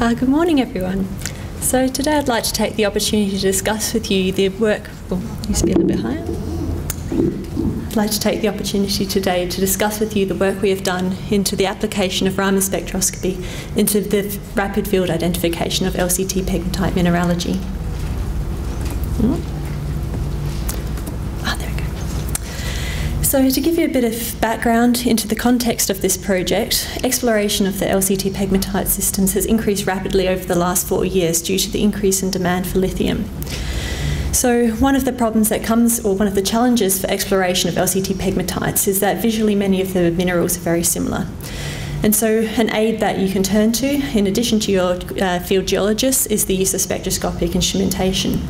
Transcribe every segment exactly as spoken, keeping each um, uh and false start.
Uh, good morning, everyone. So today I'd like to take the opportunity to discuss with you the work. Oh, you speak a little bit higher. I'd like to take the opportunity today to discuss with you the work we have done into the application of Raman spectroscopy into the rapid field identification of L C T pegmatite mineralogy. Hmm? So to give you a bit of background into the context of this project, exploration of the L C T pegmatite systems has increased rapidly over the last four years due to the increase in demand for lithium. So one of the problems that comes, or one of the challenges for exploration of L C T pegmatites is that visually many of the minerals are very similar. And so an aid that you can turn to, in addition to your uh, field geologists, is the use of spectroscopic instrumentation.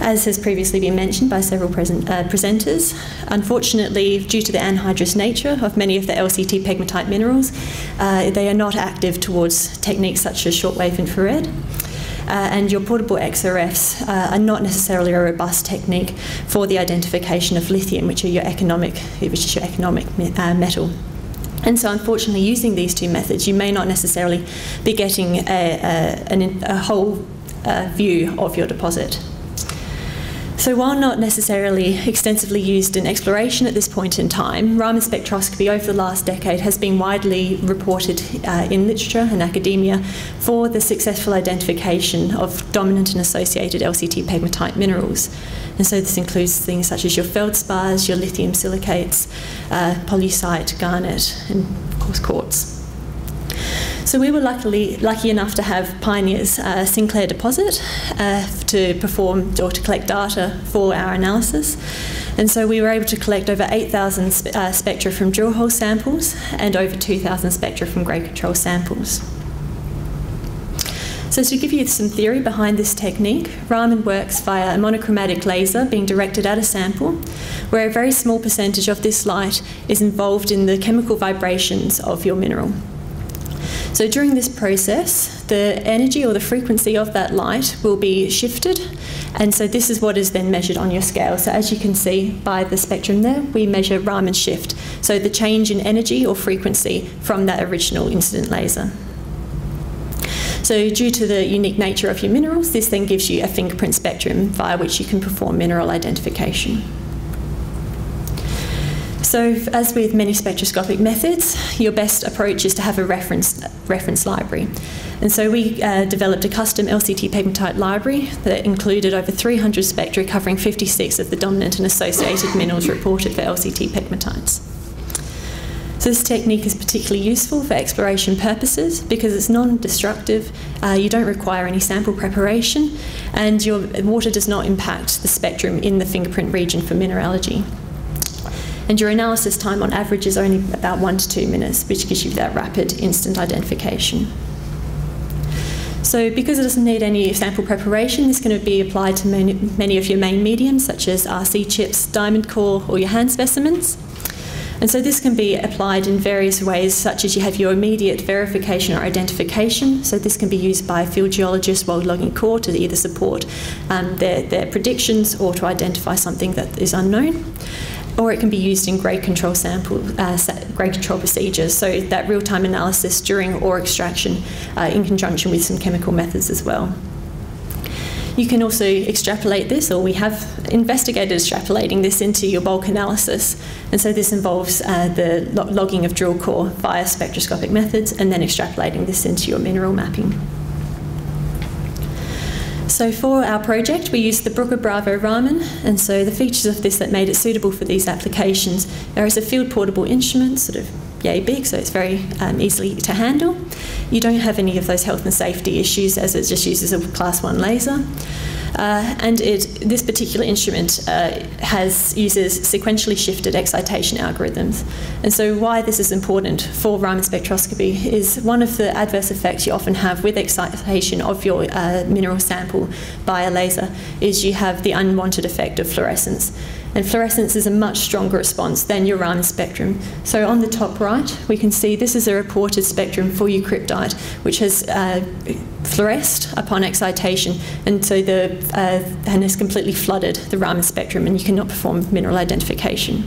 As has previously been mentioned by several present, uh, presenters, unfortunately, due to the anhydrous nature of many of the L C T pegmatite minerals, uh, they are not active towards techniques such as shortwave infrared, uh, and your portable X R Fs uh, are not necessarily a robust technique for the identification of lithium, which are your economic, which is your economic uh, metal. And so unfortunately, using these two methods, you may not necessarily be getting a, a, an, a whole uh, view of your deposit. So while not necessarily extensively used in exploration at this point in time, Raman spectroscopy over the last decade has been widely reported uh, in literature and academia for the successful identification of dominant and associated L C T pegmatite minerals. And so this includes things such as your feldspars, your lithium silicates, uh, polycyte, garnet, and of course quartz. So we were luckily, lucky enough to have Pioneer's uh, Sinclair deposit uh, to perform or to collect data for our analysis. And so we were able to collect over eight thousand spe uh, spectra from drill hole samples and over two thousand spectra from grade control samples. So to give you some theory behind this technique, Raman works via a monochromatic laser being directed at a sample, where a very small percentage of this light is involved in the chemical vibrations of your mineral. So during this process, the energy or the frequency of that light will be shifted, and so this is what is then measured on your scale. So as you can see by the spectrum there, we measure Raman shift, so the change in energy or frequency from that original incident laser. So due to the unique nature of your minerals, this then gives you a fingerprint spectrum via which you can perform mineral identification. So as with many spectroscopic methods, your best approach is to have a reference, reference library. And so we uh, developed a custom L C T pegmatite library that included over three hundred spectra covering fifty-six of the dominant and associated minerals reported for L C T pegmatites. So this technique is particularly useful for exploration purposes because it's non-destructive, uh, you don't require any sample preparation, and your water does not impact the spectrum in the fingerprint region for mineralogy. And your analysis time on average is only about one to two minutes, which gives you that rapid instant identification. So because it doesn't need any sample preparation, this can be applied to many, many of your main mediums, such as R C chips, diamond core, or your hand specimens. And so this can be applied in various ways, such as you have your immediate verification or identification. So this can be used by field geologists while logging core to either support um, their, their predictions or to identify something that is unknown. Or it can be used in grade control sample, uh, grade control procedures, so that real-time analysis during ore extraction uh, in conjunction with some chemical methods as well. You can also extrapolate this, or we have investigated extrapolating this into your bulk analysis, and so this involves uh, the lo logging of drill core via spectroscopic methods and then extrapolating this into your mineral mapping. So for our project, we used the Bruker Bravo Raman, and so the features of this that made it suitable for these applications are as a field portable instrument, sort of yay big, so it's very um, easily to handle. You don't have any of those health and safety issues as it just uses a class one laser. Uh, and it, this particular instrument uh, has uses sequentially shifted excitation algorithms. And so why this is important for Raman spectroscopy is one of the adverse effects you often have with excitation of your uh, mineral sample by a laser is you have the unwanted effect of fluorescence. And fluorescence is a much stronger response than your Raman spectrum. So on the top right, we can see this is a reported spectrum for eucryptite, which has uh, fluoresced upon excitation, and so the uh, and has completely flooded the Raman spectrum, and you cannot perform mineral identification.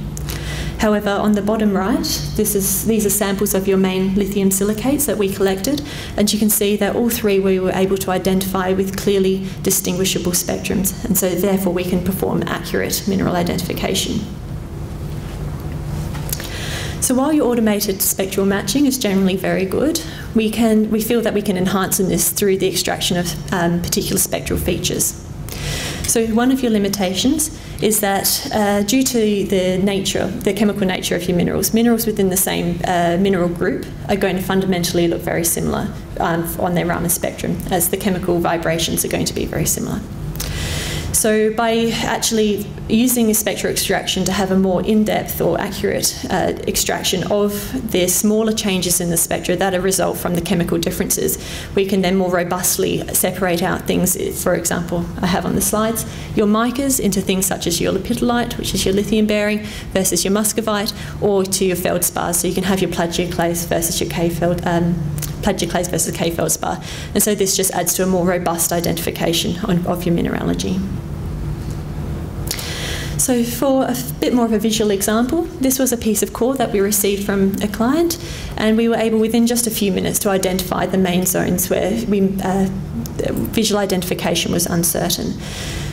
However, on the bottom right, this is, these are samples of your main lithium silicates that we collected, and you can see that all three we were able to identify with clearly distinguishable spectrums, and so therefore we can perform accurate mineral identification. So while your automated spectral matching is generally very good, we, can, we feel that we can enhance on this through the extraction of um, particular spectral features. So one of your limitations is that uh, due to the nature, the chemical nature of your minerals, minerals within the same uh, mineral group are going to fundamentally look very similar um, on their Raman spectrum, as the chemical vibrations are going to be very similar. So by actually using a spectral extraction to have a more in-depth or accurate uh, extraction of the smaller changes in the spectra that are result from the chemical differences, we can then more robustly separate out things. For example, I have on the slides your micas into things such as your lepidolite, which is your lithium bearing, versus your muscovite, or to your feldspars, so you can have your plagioclase versus your K-Feld, um, plagioclase versus K-Feldspar. And so this just adds to a more robust identification on, of your mineralogy. So for a bit more of a visual example, this was a piece of core that we received from a client, and we were able within just a few minutes to identify the main zones where we, uh, visual identification was uncertain.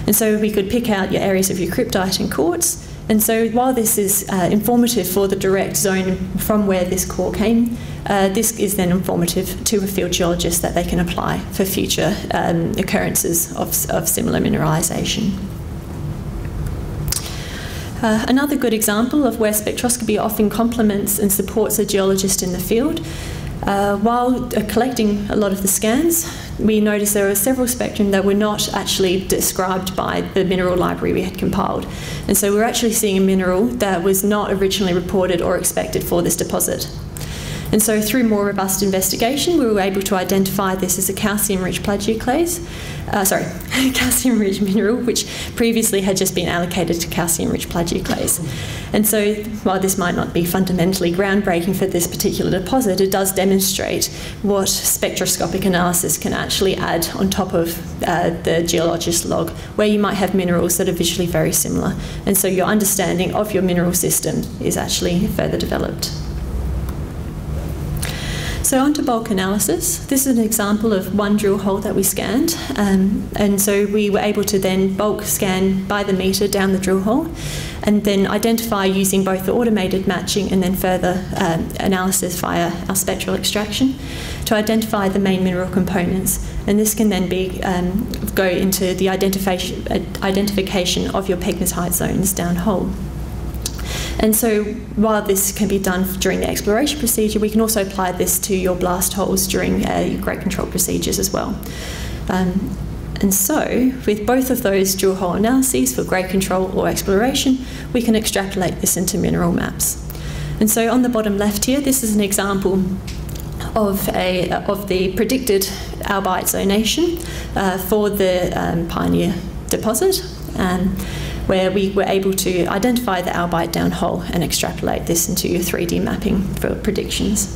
And so we could pick out your areas of eucryptite and quartz. And so while this is uh, informative for the direct zone from where this core came, uh, this is then informative to a field geologist that they can apply for future um, occurrences of, of similar mineralisation. Uh, another good example of where spectroscopy often complements and supports a geologist in the field. Uh, while uh, collecting a lot of the scans, we noticed there were several spectrum that were not actually described by the mineral library we had compiled. And so we were actually seeing a mineral that was not originally reported or expected for this deposit. And so through more robust investigation, we were able to identify this as a calcium-rich plagioclase, uh, sorry, calcium-rich mineral, which previously had just been allocated to calcium-rich plagioclase. And so while this might not be fundamentally groundbreaking for this particular deposit, it does demonstrate what spectroscopic analysis can actually add on top of uh, the geologist's log, where you might have minerals that are visually very similar. And so your understanding of your mineral system is actually further developed. So on to bulk analysis. This is an example of one drill hole that we scanned. Um, and so we were able to then bulk scan by the meter down the drill hole and then identify using both the automated matching and then further um, analysis via our spectral extraction to identify the main mineral components. And this can then be um, go into the identification, uh, identification of your pegmatite zones down hole. And so while this can be done during the exploration procedure, we can also apply this to your blast holes during uh, your grade control procedures as well. Um, and so with both of those dual hole analyses for grade control or exploration, we can extrapolate this into mineral maps. And so on the bottom left here, this is an example of, a, of the predicted albite zonation uh, for the um, Pioneer deposit. Um, where we were able to identify the albite down hole and extrapolate this into your three D mapping for predictions.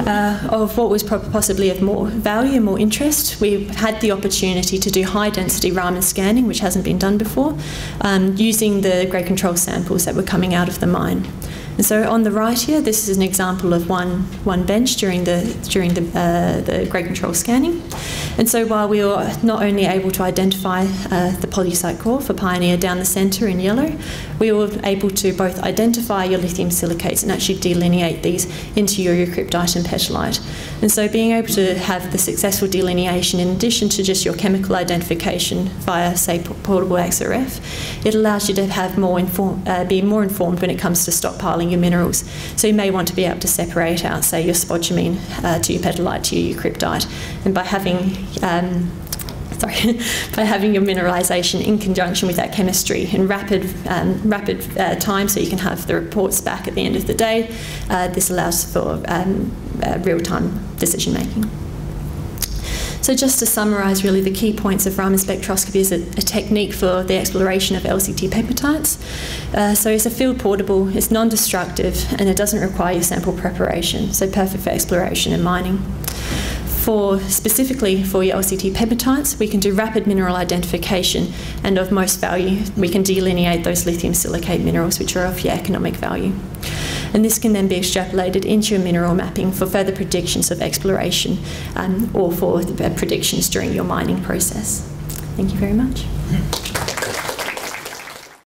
Uh, of what was possibly of more value and more interest, we had the opportunity to do high density Raman scanning, which hasn't been done before, um, using the grade control samples that were coming out of the mine. And so on the right here, this is an example of one, one bench during, the, during the, uh, the grade control scanning. And so while we were not only able to identify uh, the polycyte core for Pioneer down the centre in yellow, we were able to both identify your lithium silicates and actually delineate these into your eucryptite and petalite. And so being able to have the successful delineation in addition to just your chemical identification via, say, portable X R F, it allows you to have more inform uh, be more informed when it comes to stockpiling your minerals. So you may want to be able to separate out, say, your spodumene uh, to your petalite to your eucryptite, and by having um, sorry, by having your mineralization in conjunction with that chemistry in rapid um, rapid uh, time, so you can have the reports back at the end of the day. Uh, this allows for um, uh, real-time decision making. So just to summarise really the key points of Raman spectroscopy is a, a technique for the exploration of L C T pegmatites. Uh, so it's a field portable, it's non-destructive, and it doesn't require your sample preparation, so perfect for exploration and mining. For specifically for your L C T pegmatites, we can do rapid mineral identification, and of most value, we can delineate those lithium silicate minerals which are of your economic value. And this can then be extrapolated into your mineral mapping for further predictions of exploration um, or for the predictions during your mining process. Thank you very much.